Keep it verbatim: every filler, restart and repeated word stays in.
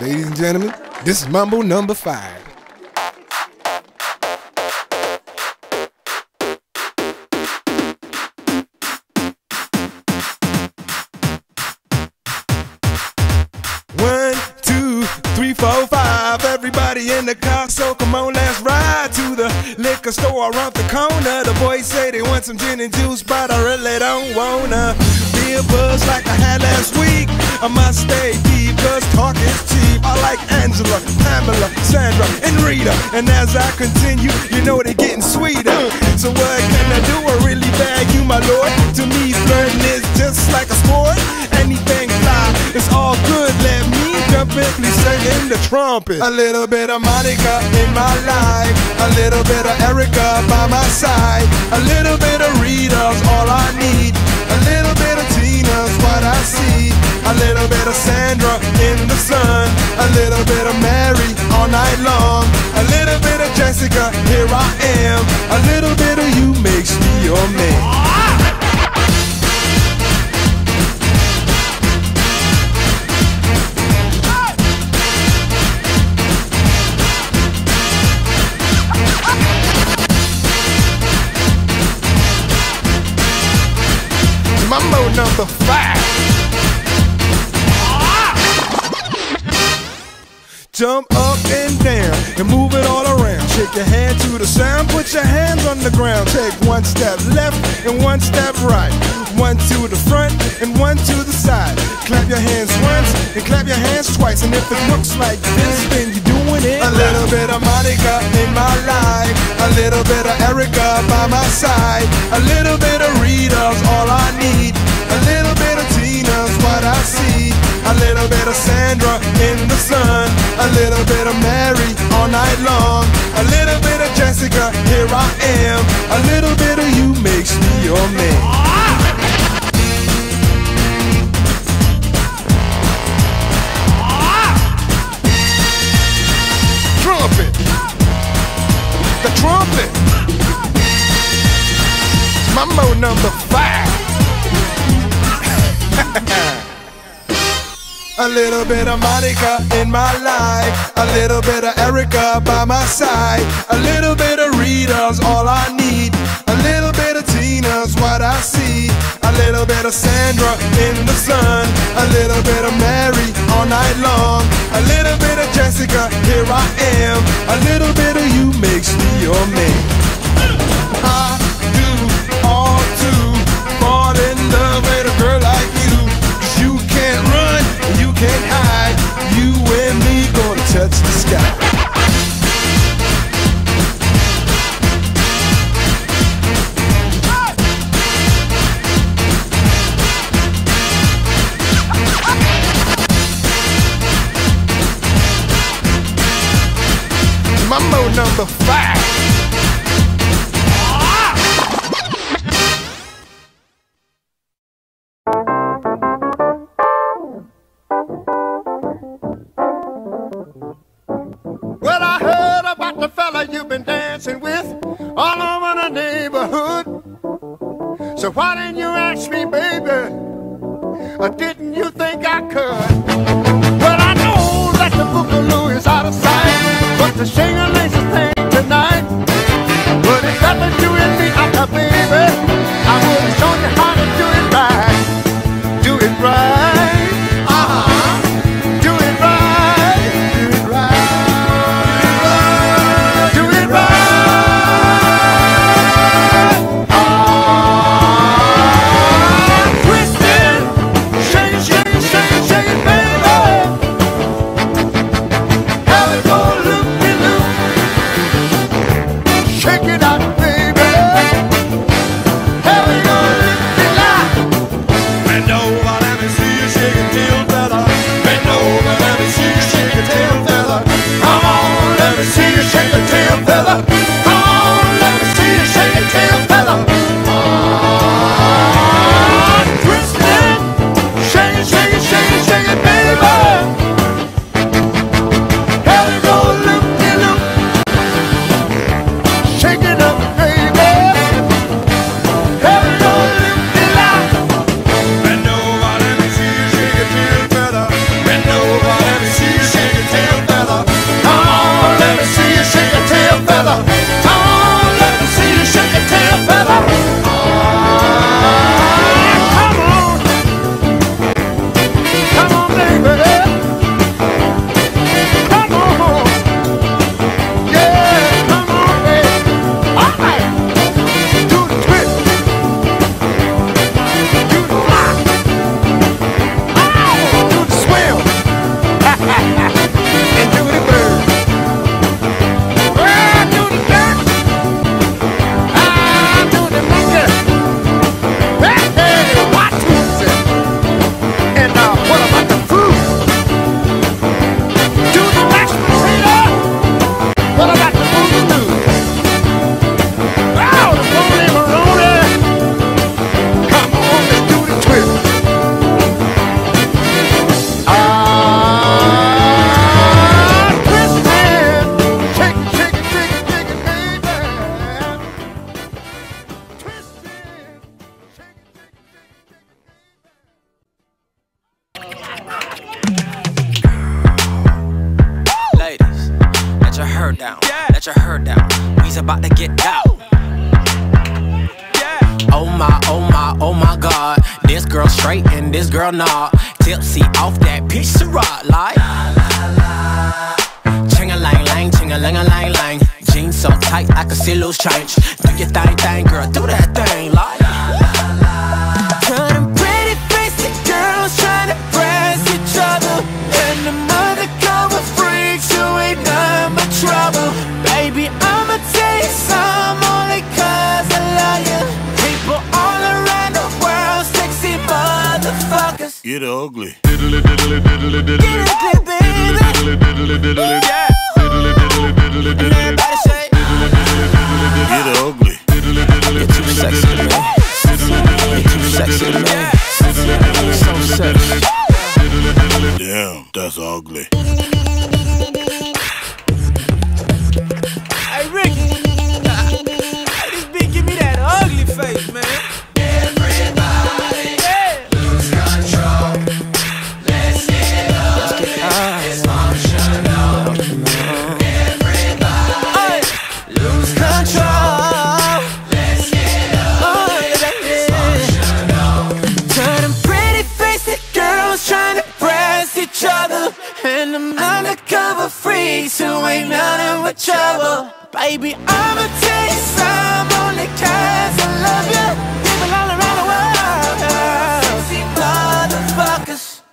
Ladies and gentlemen, this is Mambo number five. One, two, three, four, five. Everybody in the car, so come on, let's ride to the liquor store around the corner. The boys say they want some gin and juice, but I really don't wanna be a buzz like I had last week. I must stay deep, cause talk is cheap. I like Angela, Pamela, Sandra, and Rita. And as I continue, you know they're getting sweeter. So what can I do? I really bag you, my lord. To me, flirting is just like a sport. Anything fly, it's all good. Let me jump in, please sing in the trumpet. A little bit of Monica in my life, a little bit of Erica by my side, a little bit of Rita's all I need, a little bit of Tina's what I see, a little bit of Sandra in the sun, a little bit of Mary all night long, a little bit of Jessica, here I am, a little bit of you makes me your man. Mambo number five. Jump up and down and move it all around. Shake your hand to the sound, put your hands on the ground. Take one step left and one step right, one to the front and one to the side. Clap your hands once and clap your hands twice. And if it looks like this, then you're doing it. A little bit of Monica in my life, a little bit of Erica by my side, a little bit of Rita's all I need, a little bit of Tina's what I see, a little bit of Sandra in the sun, a little bit of Mary all night long, a little bit of Jessica, here I am, a little bit of you makes me your man. Trumpet, the trumpet, Mambo number five. A little bit of Monica in my life, a little bit of Erica by my side, a little bit of Rita's all I need, a little bit of Tina's what I see, a little bit of Sandra in the sun, a little bit of Mary all night long, a little bit of Jessica, here I am, a little bit of you makes me your man. I do all too, fall in love with a girl like you, cause you can't run, you can't hide, you and me gonna touch the sky. Mambo number five. So why didn't you ask me, baby? Or didn't you think I could? Well, I know that the boogaloo is out of sight, but the shingle's a thing tonight. But if nothing to do with me, I'm not, baby. I would have shown you how to do it right. Do it right. Uh-huh. Do it right. Do it right. Do it right. down, yeah. Let your hair down, we's about to get out. Yeah. Oh my, oh my, oh my God, this girl straight and this girl not. Tipsy off that peach Syrah, like ching-a-lang-lang, ching-a-lang-a-lang-lang. Jeans so tight I can see loose change. Do your thing, thing, girl, do that thing, like. Get ugly. Diddly diddly diddly diddly. Get ugly, baby. Diddly diddly diddly diddly. Yeah. Diddly diddly diddly diddly. Everybody say. Diddly diddly diddly diddly. Get ugly. Diddly diddly diddly diddly. Diddly diddly diddly diddly. So sexy. Diddly diddly. Damn, that's ugly. Hey Rick, hey, this bitch give me that ugly face, man. And I'm undercover freaks who ain't nothing but trouble. Baby, I'ma tell you some only cause I love you. People all around the world, sexy motherfuckers.